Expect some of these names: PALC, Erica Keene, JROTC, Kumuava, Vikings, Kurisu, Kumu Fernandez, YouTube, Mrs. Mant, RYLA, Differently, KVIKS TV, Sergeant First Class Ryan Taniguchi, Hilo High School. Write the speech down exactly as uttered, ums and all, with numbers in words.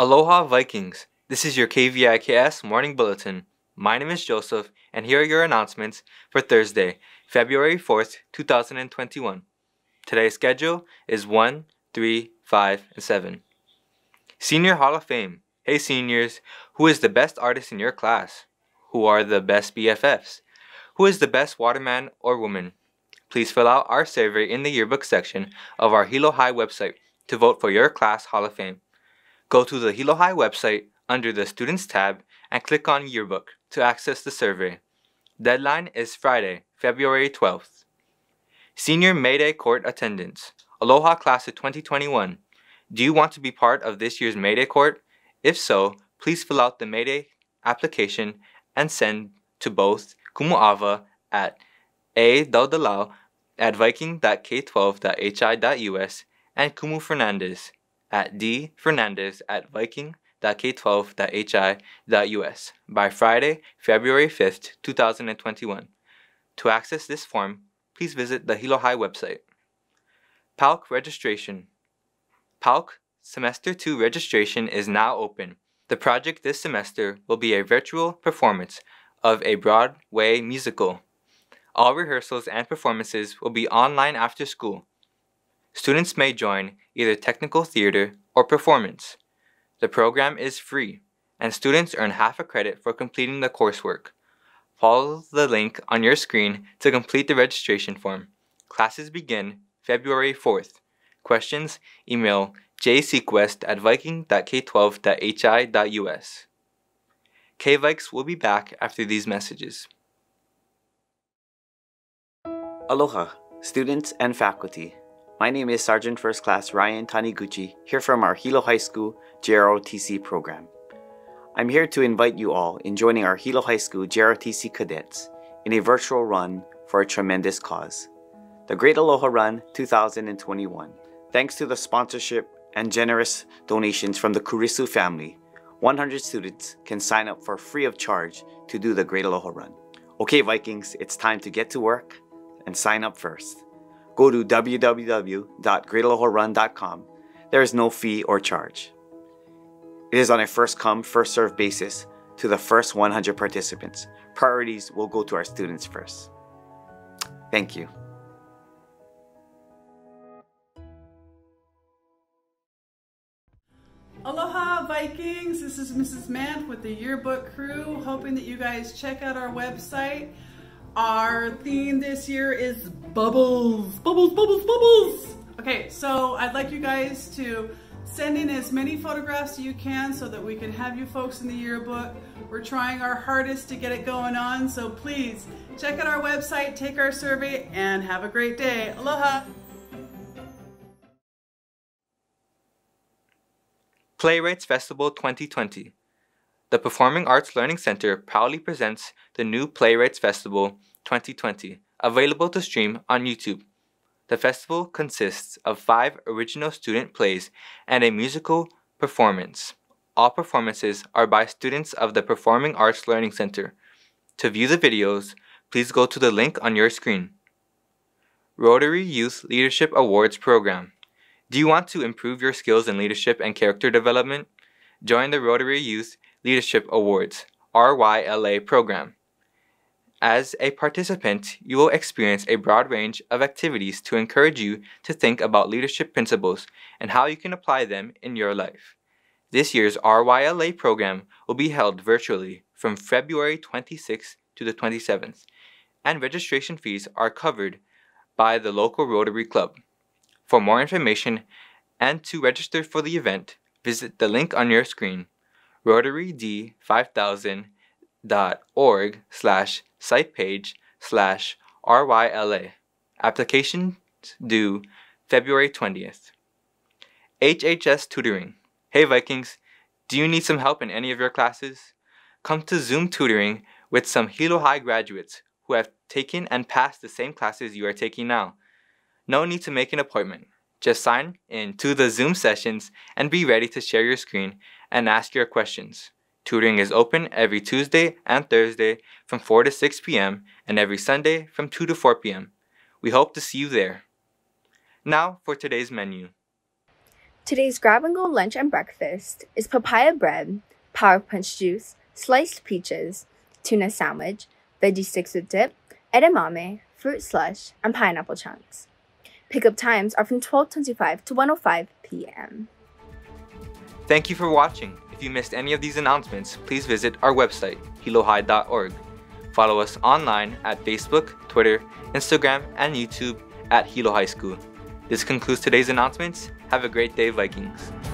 Aloha Vikings, this is your K V I K S Morning Bulletin. My name is Joseph, and here are your announcements for Thursday, February fourth, two thousand twenty-one. Today's schedule is one, three, five, and seven. Senior Hall of Fame. Hey seniors, who is the best artist in your class? Who are the best B F Fs? Who is the best waterman or woman? Please fill out our survey in the yearbook section of our Hilo High website to vote for your class Hall of Fame. Go to the Hilo High website under the Students tab and click on Yearbook to access the survey. Deadline is Friday, February twelfth. Senior May Day Court Attendance. Aloha Class of twenty twenty-one. Do you want to be part of this year's May Day Court? If so, please fill out the May Day application and send to both Kumuava at a daldalao at viking dot k twelve dot h i dot u s and Kumu Fernandez at d fernandez at viking dot k twelve dot h i dot u s by Friday, February fifth, two thousand twenty-one. To access this form, please visit the Hilo High website. P A L C registration. P A L C Semester two registration is now open. The project this semester will be a virtual performance of a Broadway musical. All rehearsals and performances will be online after school. Students may join either technical theater or performance. The program is free, and students earn half a credit for completing the coursework. Follow the link on your screen to complete the registration form. Classes begin February fourth. Questions? Email j sequest at viking dot k twelve dot h i dot u s. K V I K S will be back after these messages. Aloha, students and faculty. My name is Sergeant First Class Ryan Taniguchi, here from our Hilo High School J R O T C program. I'm here to invite you all in joining our Hilo High School J R O T C cadets in a virtual run for a tremendous cause, the Great Aloha Run two thousand twenty-one. Thanks to the sponsorship and generous donations from the Kurisu family, one hundred students can sign up for free of charge to do the Great Aloha Run. Okay Vikings, it's time to get to work and sign up first. Go to w w w dot great aloha run dot com. There is no fee or charge. It is on a first-come, first-served basis to the first one hundred participants. Priorities will go to our students first. Thank you. Aloha Vikings! This is Missus Mant with the yearbook crew, hoping that you guys check out our website. Our theme this year is bubbles, bubbles, bubbles, bubbles. Okay, so I'd like you guys to send in as many photographs as you can so that we can have you folks in the yearbook. We're trying our hardest to get it going on, so please check out our website, take our survey, and have a great day. Aloha. Playwrights Festival twenty twenty. The Performing Arts Learning Center proudly presents the new Playwrights Festival twenty twenty, available to stream on YouTube. The festival consists of five original student plays and a musical performance. All performances are by students of the Performing Arts Learning Center. To view the videos, please go to the link on your screen. Rotary Youth Leadership Awards Program. Do you want to improve your skills in leadership and character development? Join the Rotary Youth Leadership Awards R Y L A program. As a participant, you will experience a broad range of activities to encourage you to think about leadership principles and how you can apply them in your life. This year's R Y L A program will be held virtually from February twenty-sixth to the twenty-seventh, and registration fees are covered by the local Rotary Club. For more information and to register for the event, visit the link on your screen. rotary d five thousand dot org slash site page slash R Y L A. Applications due February twentieth. H H S Tutoring. Hey Vikings, do you need some help in any of your classes? Come to Zoom Tutoring with some Hilo High graduates who have taken and passed the same classes you are taking now. No need to make an appointment. Just sign in to the Zoom sessions and be ready to share your screen and ask your questions. Tutoring is open every Tuesday and Thursday from four to six p m and every Sunday from two to four p m We hope to see you there. Now for today's menu. Today's grab-and-go lunch and breakfast is papaya bread, power punch juice, sliced peaches, tuna sandwich, veggie sticks with dip, edamame, fruit slush, and pineapple chunks. Pickup times are from twelve twenty-five to one oh five p m Thank you for watching. If you missed any of these announcements, please visit our website, hilo high dot org. Follow us online at Facebook, Twitter, Instagram, and YouTube at Hilo High School. This concludes today's announcements. Have a great day, Vikings.